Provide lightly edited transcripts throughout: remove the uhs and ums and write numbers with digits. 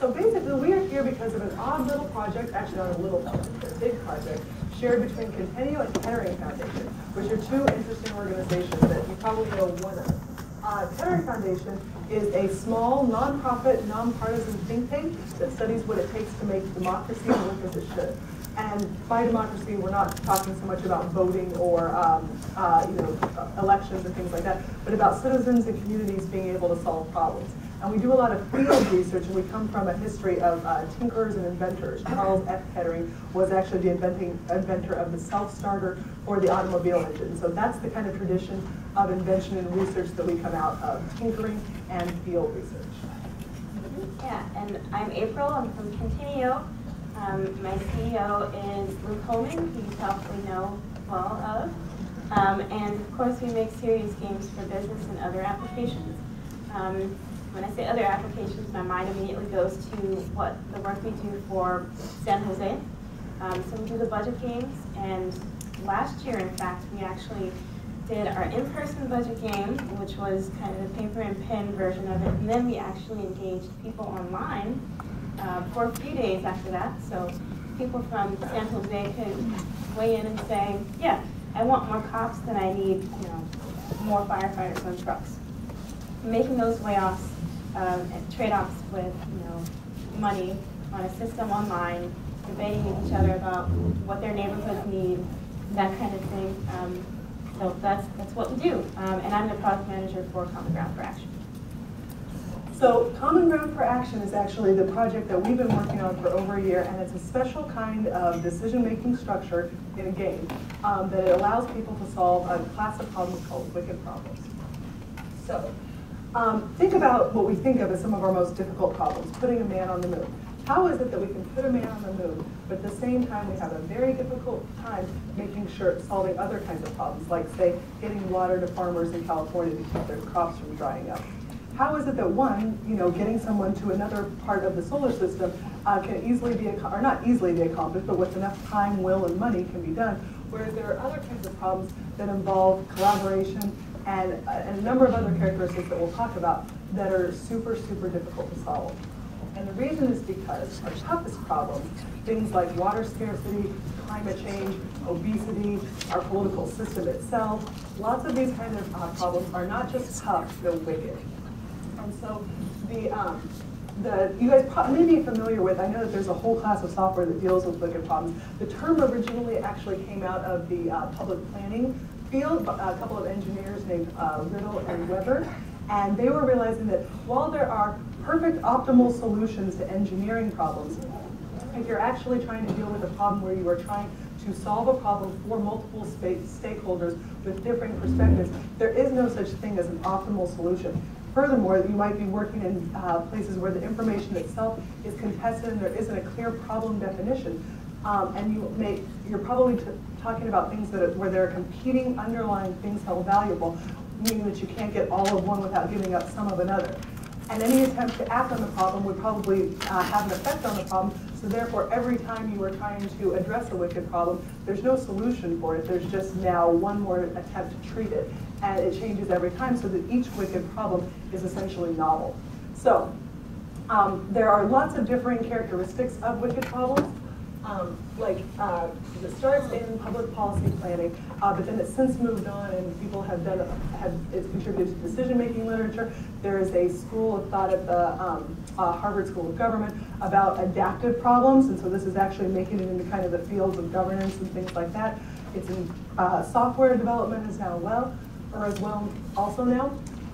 So basically, we are here because of an odd little project, actually not a little project, but a big project, shared between Conteneo and Kettering Foundation, which are two interesting organizations that you probably know one of. Kettering Foundation is a small, nonprofit, nonpartisan think tank that studies what it takes to make democracy work as it should. And by democracy, we're not talking so much about voting or elections and things like that, but about citizens and communities being able to solve problems. And we do a lot of field research, and we come from a history of tinkerers and inventors. Charles F. Kettering was actually the inventor of the self-starter for the automobile engine. So that's the kind of tradition of invention and research that we come out of, tinkering and field research. Yeah, and I'm April. I'm from Conteneo. My CEO is Luke Hohmann, who you probably know well of. And of course, we make serious games for business and other applications. When I say other applications, my mind immediately goes to what the work we do for San José. So we do the budget games, and last year, in fact, we actually did our in-person budget game, which was kind of the paper and pen version of it, and then we actually engaged people online for a few days after that. So people from San José could weigh in and say, yeah, I want more cops than I need, you know, more firefighters on trucks. Making those layoffs and trade-offs with, you know, money on a system online, debating with each other about what their neighborhoods need, that kind of thing. So that's what we do. And I'm the product manager for Common Ground for Action. So Common Ground for Action is actually the project that we've been working on for over a year, and it's a special kind of decision-making structure in a game that it allows people to solve a class of problems called Wicked Problems. So. Think about what we think of as some of our most difficult problems, putting a man on the moon. How is it that we can put a man on the moon, but at the same time we have a very difficult time making sure solving other kinds of problems, like, say, getting water to farmers in California to keep their crops from drying up? How is it that one, you know, getting someone to another part of the solar system can easily be, or not easily be accomplished, but with enough time, will, and money can be done, whereas there are other kinds of problems that involve collaboration, and a number of other characteristics that we'll talk about that are super, super difficult to solve. And the reason is because our toughest problems, things like water scarcity, climate change, obesity, our political system itself, lots of these kinds of problems are not just tough, they're wicked. And so you guys may be familiar with, I know that there's a whole class of software that deals with wicked problems. The term originally actually came out of the public planning field, a couple of engineers named Little and Weber, and they were realizing that while there are perfect optimal solutions to engineering problems, if you're actually trying to deal with a problem where you are trying to solve a problem for multiple stakeholders with different perspectives, there is no such thing as an optimal solution. Furthermore, you might be working in places where the information itself is contested and there isn't a clear problem definition. And you're probably talking about things that where there are competing underlying things held valuable, meaning that you can't get all of one without giving up some of another. And any attempt to act on the problem would probably have an effect on the problem, so therefore every time you are trying to address a wicked problem, there's no solution for it, there's just now one more attempt to treat it. And it changes every time so that each wicked problem is essentially novel. So there are lots of differing characteristics of wicked problems. It starts in public policy planning, but then it's since moved on, and people have contributed to decision-making literature. There is a school of thought at the Harvard School of Government about adaptive problems, and so this is actually making it into kind of the fields of governance and things like that. It's in software development is now also now,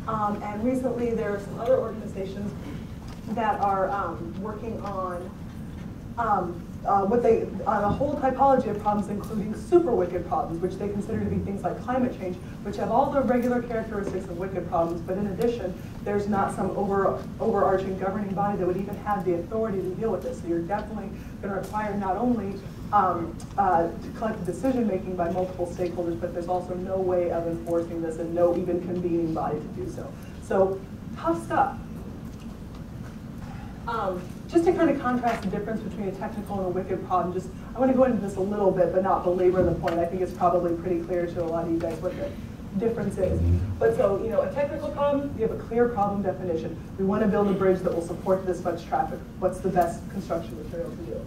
and recently there are some other organizations that are working on. On a whole typology of problems, including super wicked problems, which they consider to be things like climate change, which have all the regular characteristics of wicked problems, but in addition, there's not some overarching governing body that would even have the authority to deal with this. So you're definitely going to require not only collective decision-making by multiple stakeholders, but there's also no way of enforcing this and no even convening body to do so. So, tough stuff. Just to kind of contrast the difference between a technical and a wicked problem, I want to go into this a little bit, but not belabor the point. I think it's probably pretty clear to a lot of you guys with it. differences. But so, you know, a technical problem, we have a clear problem definition. We want to build a bridge that will support this much traffic. What's the best construction material to do?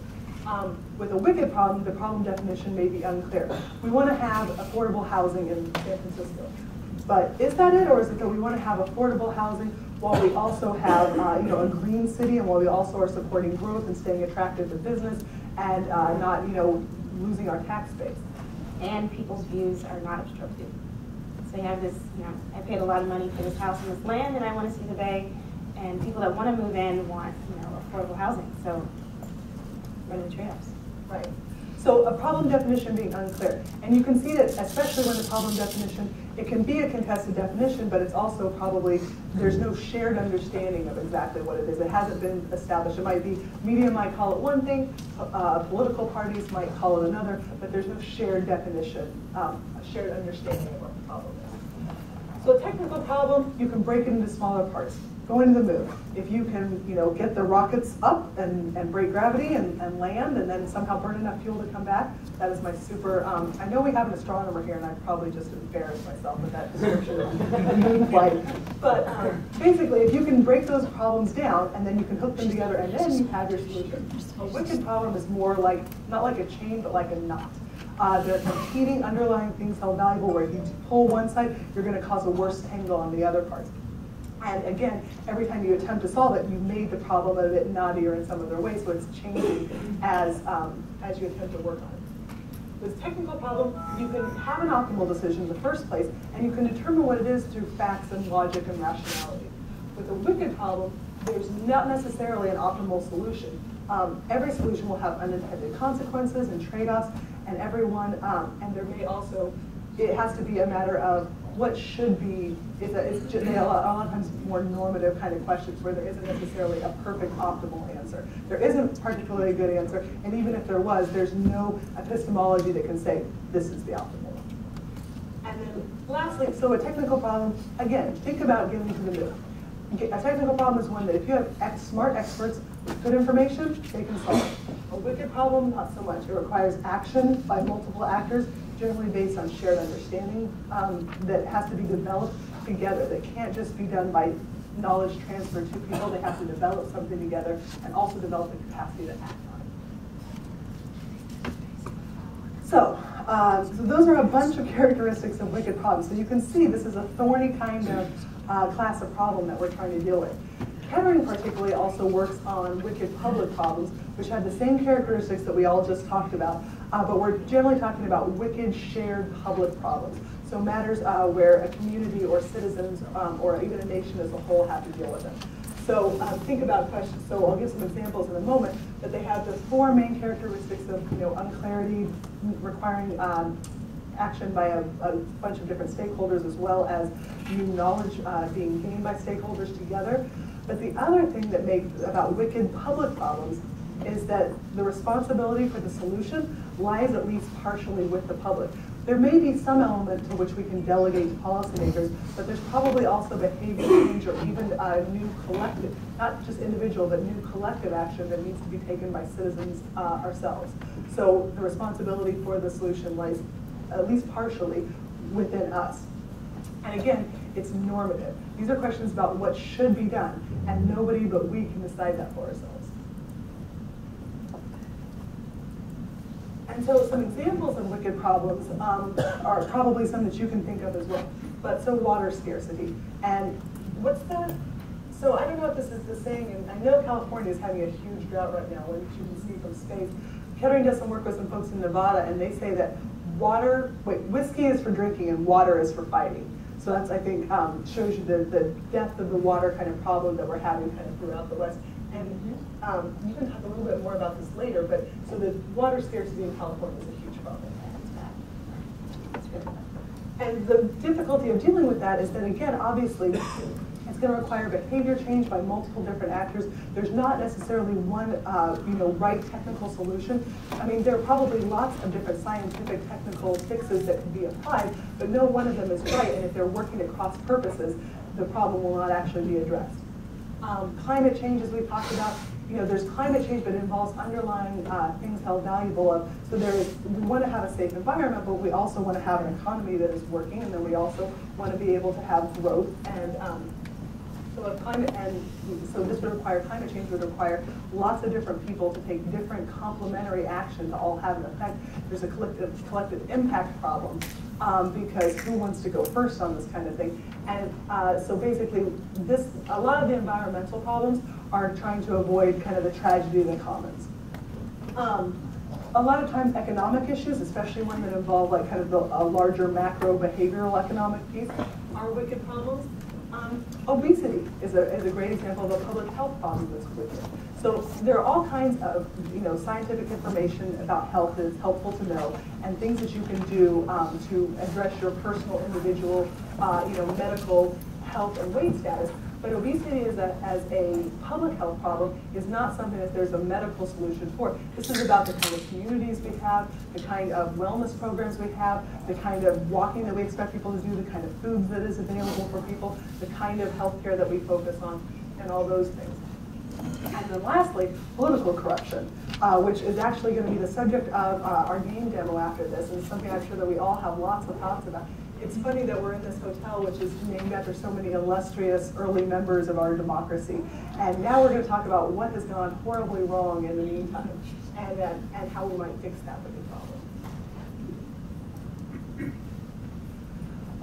With a wicked problem, the problem definition may be unclear. We want to have affordable housing in San Francisco. But is that it, or is it that we want to have affordable housing while we also have you know, a green city, and while we also are supporting growth and staying attractive to business and not, you know, losing our tax base? And people's views are not obstructed. So you have this, you know, I paid a lot of money for this house and this land, and I want to see the bay, and people that want to move in want, you know, affordable housing. So what are the trade-offs? Right. So a problem definition being unclear. And you can see that, especially when the problem definition, it can be a contested definition, but it's also probably, there's no shared understanding of exactly what it is. It hasn't been established. It might be, media might call it one thing, political parties might call it another, but there's no shared definition, a shared understanding of what the problem is. So a technical problem, you can break it into smaller parts. Go into the moon. If you can, you know, get the rockets up and break gravity and land, and then somehow burn enough fuel to come back, that is my super, I know we have an astronomer here, and I probably just embarrassed myself with that description of moon flight. But basically, if you can break those problems down, and then you can hook them together, and then you have your solution. A wicked problem is more like, not like a chain, but like a knot. They're competing underlying things held valuable, where if you pull one side, you're going to cause a worse tangle on the other parts. And again, every time you attempt to solve it, you made the problem a bit knottier in some other ways, so it's changing as you attempt to work on it. With technical problem, you can have an optimal decision in the first place, and you can determine what it is through facts and logic and rationality. With a wicked problem, there's not necessarily an optimal solution. Every solution will have unintended consequences and trade-offs, and everyone, and there may also, it has to be a matter of what should be, it's just, a lot of times more normative kind of questions where there isn't necessarily a perfect optimal answer. There isn't a particularly good answer, and even if there was, there's no epistemology that can say this is the optimal. And then lastly, so a technical problem, again, think about getting to the middle. A technical problem is one that if you have smart experts with good information, they can solve it. A wicked problem, not so much. It requires action by multiple actors, generally based on shared understanding that has to be developed together. That can't just be done by knowledge transfer to people. They have to develop something together and also develop the capacity to act on it. So, so those are a bunch of characteristics of wicked problems. So you can see this is a thorny kind of class of problem that we're trying to deal with. Kettering particularly also works on wicked public problems, which had the same characteristics that we all just talked about, but we're generally talking about wicked shared public problems. So matters where a community or citizens or even a nation as a whole have to deal with them. So think about questions. So I'll give some examples in a moment, but they have the four main characteristics of, you know, unclarity, requiring action by a bunch of different stakeholders, as well as new knowledge being gained by stakeholders together. But the other thing that makes about wicked public problems is that the responsibility for the solution lies at least partially with the public. There may be some element to which we can delegate to policymakers, but there's probably also behavior change or even new collective, not just individual, but new collective action that needs to be taken by citizens ourselves. So the responsibility for the solution lies at least partially within us. And again, it's normative. These are questions about what should be done, and nobody but we can decide that for ourselves. And so some examples of wicked problems are probably some that you can think of as well. But so water scarcity. And what's that? So I don't know if this is the saying, and I know California is having a huge drought right now, which you can see from space. Kettering does some work with some folks in Nevada, and they say that whiskey is for drinking and water is for fighting. So that's, I think, shows you the depth of the water kind of problem that we're having kind of throughout the West. And you can talk a little bit more about this later, but so the water scarcity in California is a huge problem. And the difficulty of dealing with that is that, again, obviously, it's going to require behavior change by multiple different actors. There's not necessarily one, you know, right technical solution. I mean, there are probably lots of different scientific technical fixes that can be applied, but no one of them is right. And if they're working at cross purposes, the problem will not actually be addressed. Climate change, as we talked about, you know, there's climate change, but it involves underlying things held valuable of, so there is, we want to have a safe environment, but we also want to have an economy that is working, and then we also want to be able to have growth, and so this would require, climate change would require lots of different people to take different complementary action to all have an effect. There's a collective impact problem, because who wants to go first on this kind of thing? And so basically, this, a lot of the environmental problems are trying to avoid kind of the tragedy of the commons. A lot of times economic issues, especially one that involve like kind of a larger macro behavioral economic piece, are wicked problems. Obesity is a great example of a public health problem that's wicked. So there are all kinds of, you know, scientific information about health that is helpful to know, and things that you can do to address your personal, individual, you know, medical health and weight status. But obesity is as a public health problem is not something that there's a medical solution for. This is about the kind of communities we have, the kind of wellness programs we have, the kind of walking that we expect people to do, the kind of foods that is available for people, the kind of healthcare that we focus on, and all those things. And then lastly, political corruption, which is actually going to be the subject of our game demo after this, and it's something I'm sure that we all have lots of thoughts about. It's funny that we're in this hotel, which is named after so many illustrious early members of our democracy. And now we're going to talk about what has gone horribly wrong in the meantime, and how we might fix that wicked problem.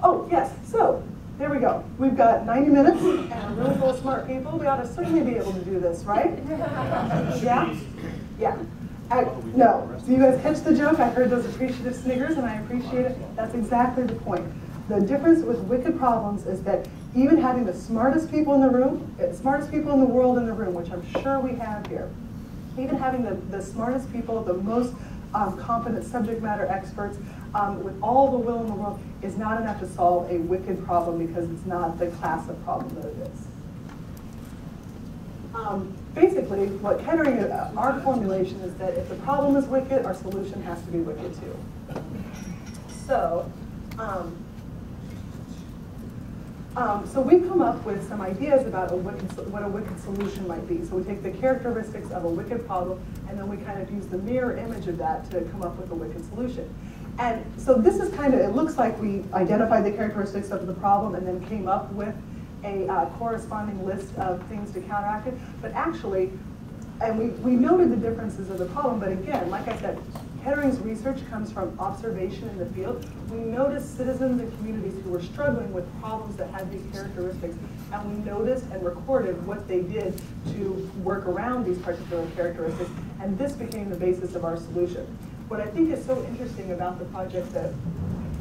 Oh, yes, so there we go. We've got 90 minutes and a room full of smart people. We ought to certainly be able to do this, right? Yeah? Yeah. No, so you guys catch the joke? I heard those appreciative sniggers, and I appreciate it. That's exactly the point. The difference with wicked problems is that even having the smartest people in the room, smartest people in the world in the room, which I'm sure we have here, even having the smartest people, the most competent subject matter experts, with all the will in the world, is not enough to solve a wicked problem, because it's not the class of problem that it is. Basically, what Kettering, our formulation is that if the problem is wicked, our solution has to be wicked too. So, so we've come up with some ideas about what a wicked solution might be. So we take the characteristics of a wicked problem, and then we kind of use the mirror image of that to come up with a wicked solution. And so this is kind of, it looks like we identified the characteristics of the problem and then came up with a corresponding list of things to counteract it, but actually, and we noted the differences of the problem, but again, like I said, Kettering's research comes from observation in the field. We noticed citizens and communities who were struggling with problems that had these characteristics, and we noticed and recorded what they did to work around these particular characteristics, and this became the basis of our solution. What I think is so interesting about the project that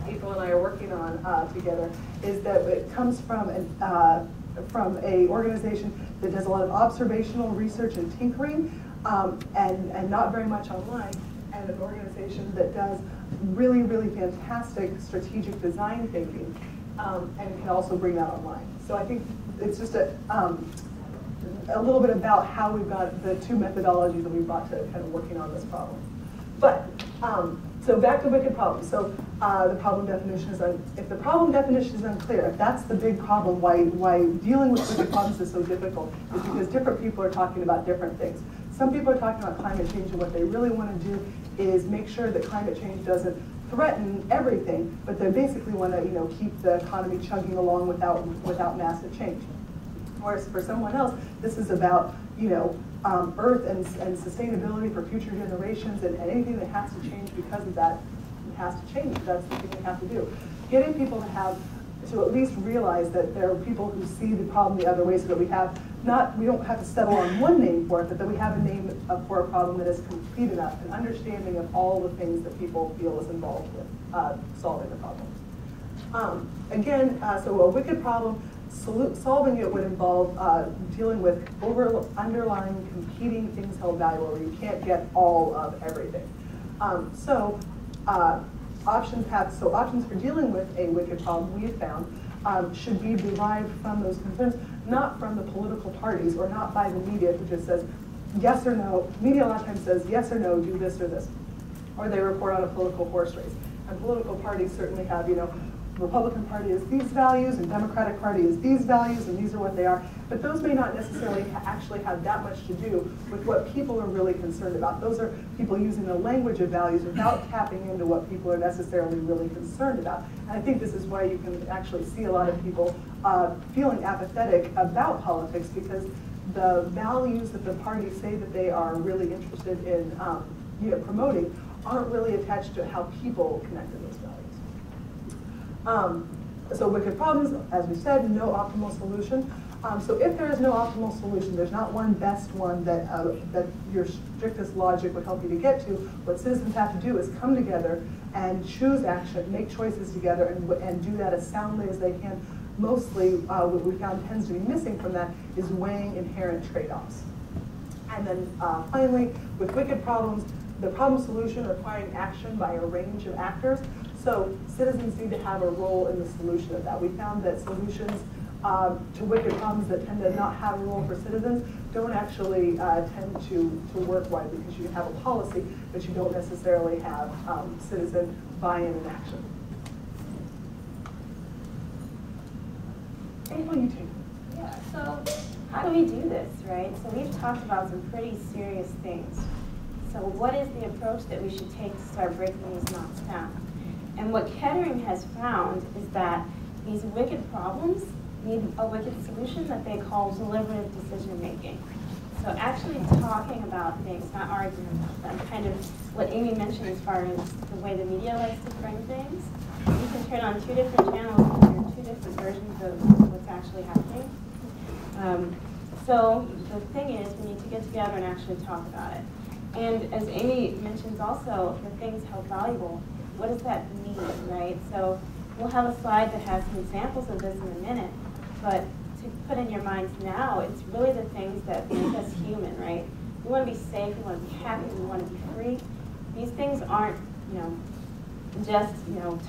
April and I are working on together is that it comes from a organization that does a lot of observational research and tinkering, and not very much online, and an organization that does really, really fantastic strategic design thinking, and can also bring that online. So I think it's just a little bit about how we've got the two methodologies that we brought to kind of working on this problem. But so back to wicked problems. So the problem definition is, if the problem definition is unclear, if that's the big problem, why dealing with wicked problems is so difficult, is because different people are talking about different things. Some people are talking about climate change, and what they really want to do is make sure that climate change doesn't threaten everything, but they basically want to, you know, keep the economy chugging along without massive change. Whereas for someone else, this is about, you know, Earth and sustainability for future generations, and anything that has to change because of that has to change. That's the thing we have to do. Getting people to have to at least realize that there are people who see the problem the other way, so that we don't have to settle on one name for it, but that we have a name for a problem that is complete enough, an understanding of all the things that people feel is involved with solving the problem. So a wicked problem, solving it would involve dealing with underlying competing things held valuable, where you can't get all of everything. So options for dealing with a wicked problem, we have found, should be derived from those concerns, not from the political parties or not by the media, who just says yes or no. Media a lot of times says yes or no, do this or this, or they report on a political horse race. And political parties certainly have, you know, Republican Party is these values and Democratic Party is these values and these are what they are, but those may not necessarily actually have that much to do with what people are really concerned about. Those are people using the language of values without tapping into what people are necessarily really concerned about. And I think this is why you can actually see a lot of people feeling apathetic about politics, because the values that the parties say that they are really interested in promoting aren't really attached to how people connect to those values. So wicked problems, as we said, no optimal solution. So if there is no optimal solution, there's not one best one that, that your strictest logic would help you to get to. What citizens have to do is come together and choose action, make choices together, and do that as soundly as they can. Mostly what we found tends to be missing from that is weighing inherent trade-offs. And then finally, with wicked problems, the problem solution requiring action by a range of actors. So citizens need to have a role in the solution of that. We found that solutions to wicked problems that tend to not have a role for citizens don't actually tend to work well, because you have a policy, but you don't necessarily have citizen buy-in and action. April, you take. Yeah, so how do we do this, right? So we've talked about some pretty serious things. So what is the approach that we should take to start breaking these knots down? And what Kettering has found is that these wicked problems need a wicked solution that they call deliberative decision making. So actually talking about things, not arguing about them. Kind of what Amy mentioned as far as the way the media likes to frame things. You can turn on two different channels and hear two different versions of what's actually happening. So the thing is, we need to get together and actually talk about it. And as Amy mentions also, the things held valuable. What does that mean, right? So we'll have a slide that has some examples of this in a minute, but to put in your minds now, it's really the things that make us human, right? We want to be safe, we want to be happy, we want to be free. These things aren't, just,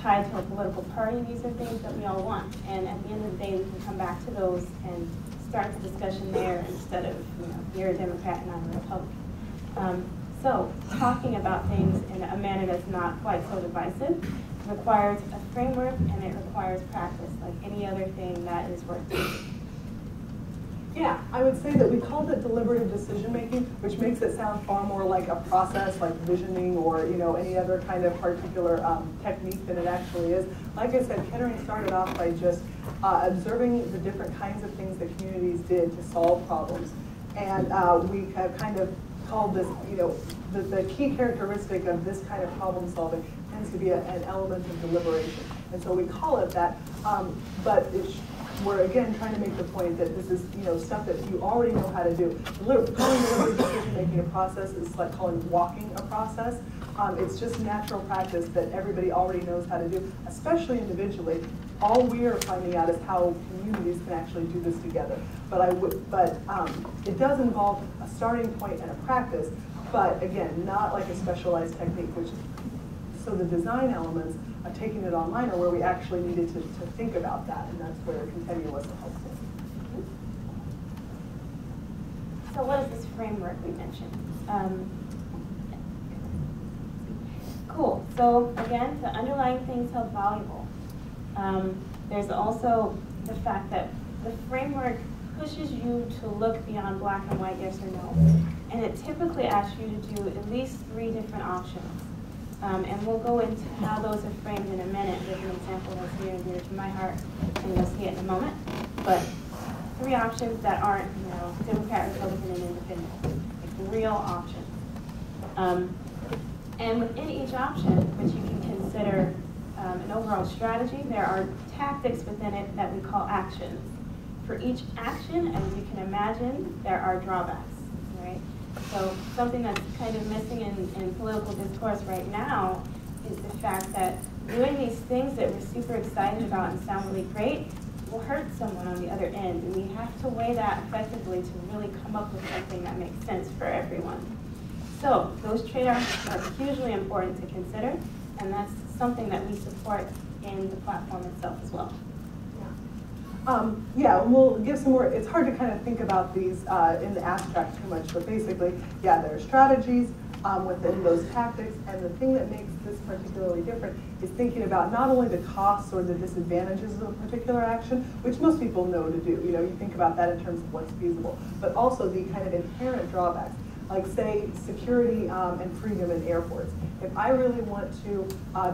tied to a political party. These are things that we all want. And at the end of the day, we can come back to those and start the discussion there instead of, you're a Democrat and I'm a Republican. So talking about things in a manner that's not quite so divisive requires a framework, and it requires practice, like any other thing that is worth doing. Yeah, I would say that we called it deliberative decision making, which makes it sound far more like a process, like visioning or any other kind of particular technique than it actually is. Like I said, Kettering started off by just observing the different kinds of things that communities did to solve problems, and we have kind of called this, the key characteristic of this kind of problem solving tends to be an element of deliberation. And so we call it that, but we're again trying to make the point that this is, stuff that you already know how to do. Calling deliberative decision-making a process is like calling walking a process. It's just natural practice that everybody already knows how to do, especially individually. All we are finding out is how communities can actually do this together. But it does involve a starting point and a practice, but again, not like a specialized technique. So the design elements of taking it online are where we actually needed to think about that, and that's where Conteneo was helpful. So what is this framework we mentioned? Cool. So again, the underlying things held valuable. There's also the fact that the framework pushes you to look beyond black and white, yes or no. And it typically asks you to do at least 3 different options. And we'll go into how those are framed in a minute with an example that's near and dear to my heart, and you'll see it in a moment. But 3 options that aren't, Democrat, Republican, and Independent. Like real options. And within each option, which you can consider an overall strategy, there are tactics within it that we call actions. For each action, as you can imagine, there are drawbacks, right? So something that's kind of missing in political discourse right now is the fact that doing these things that we're super excited about and sound really great will hurt someone on the other end, and we have to weigh that effectively to really come up with something that makes sense for everyone. So those trade-offs are hugely important to consider, and that's something that we support in the platform itself as well. Yeah, we'll give some more. It's hard to kind of think about these in the abstract too much, but basically, yeah, there are strategies, within those tactics. And the thing that makes this particularly different is thinking about not only the costs or the disadvantages of a particular action, which most people know to do. You know, you think about that in terms of what's feasible, but also the kind of inherent drawbacks. Like say security and freedom in airports. If I really want to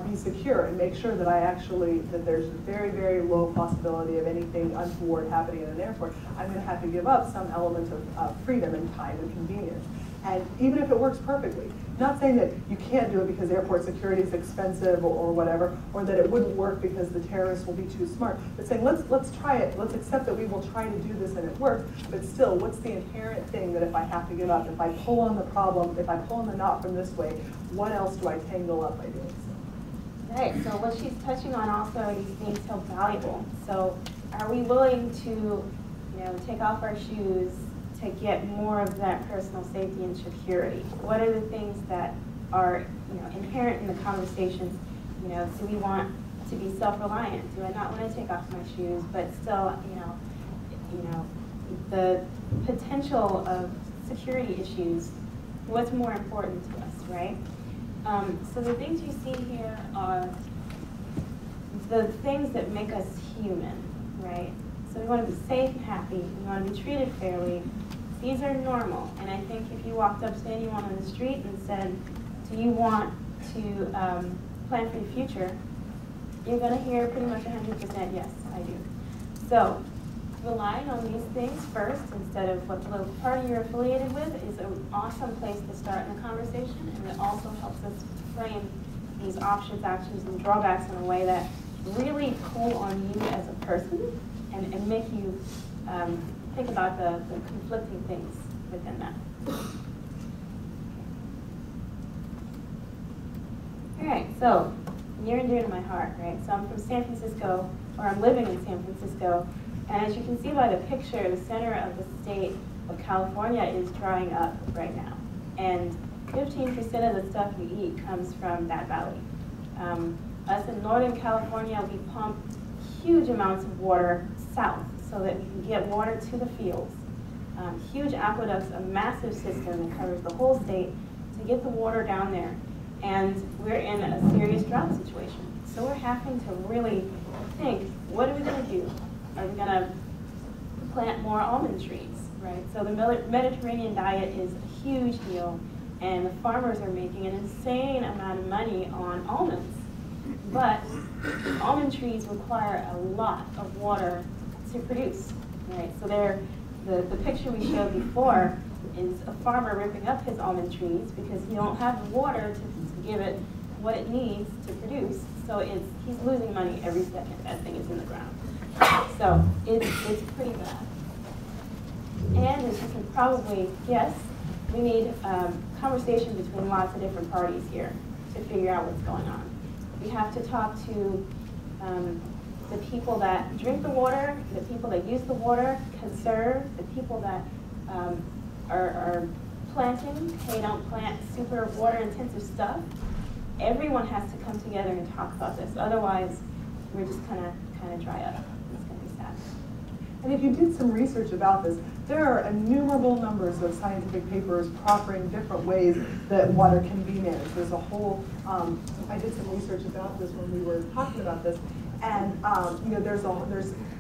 be secure and make sure that I actually, that there's a very, very low possibility of anything untoward happening in an airport, I'm gonna have to give up some element of freedom and time and convenience. And even if it works perfectly, not saying that you can't do it because airport security is expensive or whatever, or that it wouldn't work because the terrorists will be too smart, but saying let's try it, let's accept that we will try to do this and it works, but still, what's the inherent thing that if I have to give up, if I pull on the problem, if I pull on the knot from this way, what else do I tangle up by doing so? Right, so what she's touching on also are these things so valuable. So are we willing to, you know, take off our shoes to get more of that personal safety and security? What are the things that are, you know, inherent in the conversations? You know, do we want to be self-reliant? Do I not want to take off my shoes, but still, you know, the potential of security issues? What's more important to us, right? So the things you see here are the things that make us human, right? So we want to be safe and happy. We want to be treated fairly. These are normal. And I think if you walked up to anyone on the street and said, do you want to plan for the future, you're going to hear pretty much 100% yes, I do. So relying on these things first instead of what the local party you're affiliated with is an awesome place to start in the conversation. And it also helps us frame these options, actions, and drawbacks in a way that really pull on you as a person and make you think about the conflicting things within that. All right, so near and dear to my heart, right? So I'm from San Francisco, or I'm living in San Francisco, and as you can see by the picture, the center of the state of California is drying up right now. And 15% of the stuff you eat comes from that valley. Us in Northern California, we pump huge amounts of water south so that we can get water to the fields. Huge aqueducts, a massive system that covers the whole state to get the water down there. And we're in a serious drought situation. So we're having to really think, what are we gonna do? Are we gonna plant more almond trees, right? So the Mediterranean diet is a huge deal, and the farmers are making an insane amount of money on almonds. But almond trees require a lot of water to produce, right? So the picture we showed before is a farmer ripping up his almond trees because he don't have the water to give it what it needs to produce. So he's losing money every second that thing is in the ground. So it's pretty bad. And as you can probably guess, we need conversation between lots of different parties here to figure out what's going on. We have to talk to the people that drink the water, the people that use the water, conserve, the people that are planting. They don't plant super water-intensive stuff. Everyone has to come together and talk about this. Otherwise, we're just kind of dry up. It's going to be sad. And if you did some research about this, there are innumerable numbers of scientific papers proffering different ways that water can be managed. There's a whole, I did some research about this when we were talking about this, and you know, there's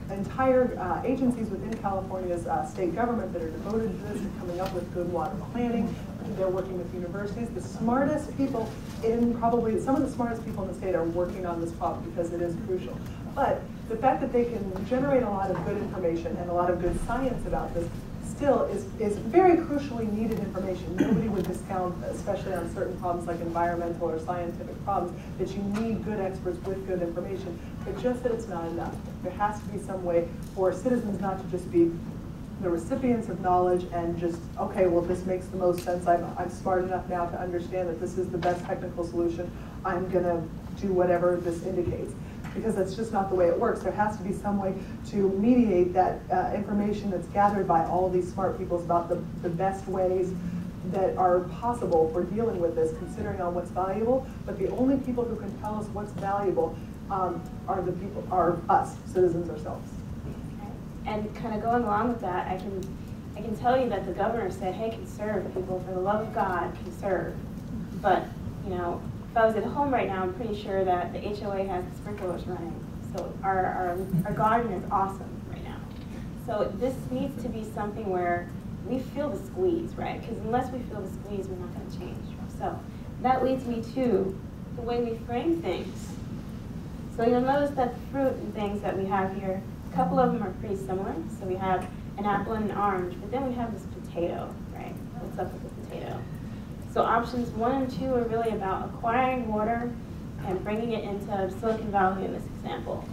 entire agencies within California's state government that are devoted to this and coming up with good water planning. They're working with universities. The smartest people in probably, some of the smartest people in the state are working on this problem because it is crucial. But the fact that they can generate a lot of good information and a lot of good science about this still is very crucially needed information. Nobody would discount, especially on certain problems like environmental or scientific problems, that you need good experts with good information, but just that it's not enough. There has to be some way for citizens not to just be the recipients of knowledge and just, okay, well, this makes the most sense. I'm smart enough now to understand that this is the best technical solution. I'm gonna do whatever this indicates, because that's just not the way it works. There has to be some way to mediate that information that's gathered by all these smart people about the best ways that are possible for dealing with this, considering on what's valuable. But the only people who can tell us what's valuable are us, citizens ourselves. Okay. And kind of going along with that, I can tell you that the governor said, hey, conserve, people, for the love of God, conserve. But, you know, if I was at home right now, I'm pretty sure that the HOA has the sprinklers running. So our garden is awesome right now. So this needs to be something where we feel the squeeze, right? Because unless we feel the squeeze, we're not going to change. So that leads me to the way we frame things. So you'll notice that the fruit and things that we have here, a couple of them are pretty similar. So we have an apple and an orange, but then we have this potato, right? What's up with the potato? So options 1 and 2 are really about acquiring water and bringing it into Silicon Valley in this example.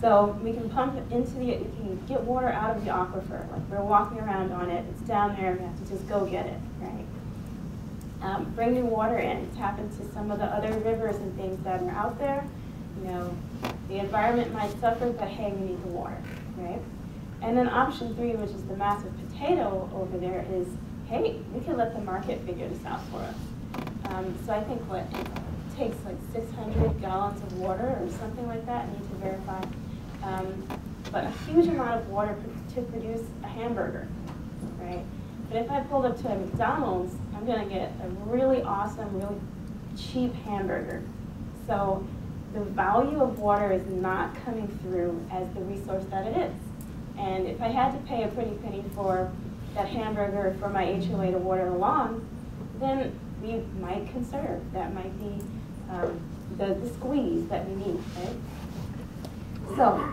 So we can pump into the, we can get water out of the aquifer. Like we're walking around on it, it's down there, we have to just go get it, right? Bring new water in, tap into some of the other rivers and things that are out there. You know, the environment might suffer, but hey, we need the water, right? And then option 3, which is the massive potato over there, is hey, we can let the market figure this out for us. So I think what it takes like 600 gallons of water or something like that, I need to verify, but a huge amount of water to produce a hamburger, right? But if I pulled up to a McDonald's, I'm gonna get a really awesome, really cheap hamburger. So the value of water is not coming through as the resource that it is. And if I had to pay a pretty penny for that hamburger for my HOA to water the lawn, then we might conserve. That might be the squeeze that we need, right? So,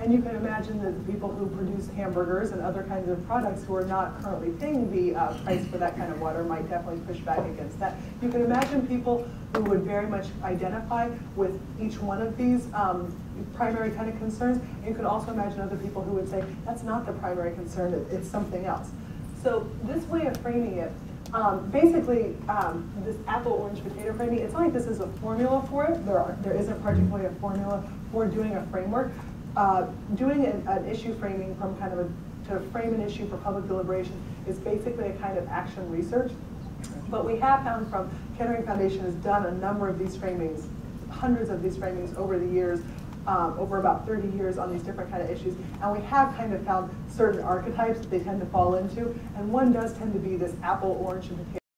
and you can imagine that the people who produce hamburgers and other kinds of products who are not currently paying the price for that kind of water might definitely push back against that. You can imagine people who would very much identify with each one of these primary kind of concerns. And you can also imagine other people who would say, that's not the primary concern, it's something else. So this way of framing it, basically, this apple, orange, potato framing, it's not like this is a formula for it. There isn't particularly a formula for doing a framework. Doing an issue framing from kind of to frame an issue for public deliberation is basically a kind of action research. But we have found from Kettering Foundation has done a number of these framings, hundreds of these framings over the years, over about 30 years on these different kind of issues. And we have kind of found certain archetypes that they tend to fall into. And one does tend to be this apple, orange, and potato.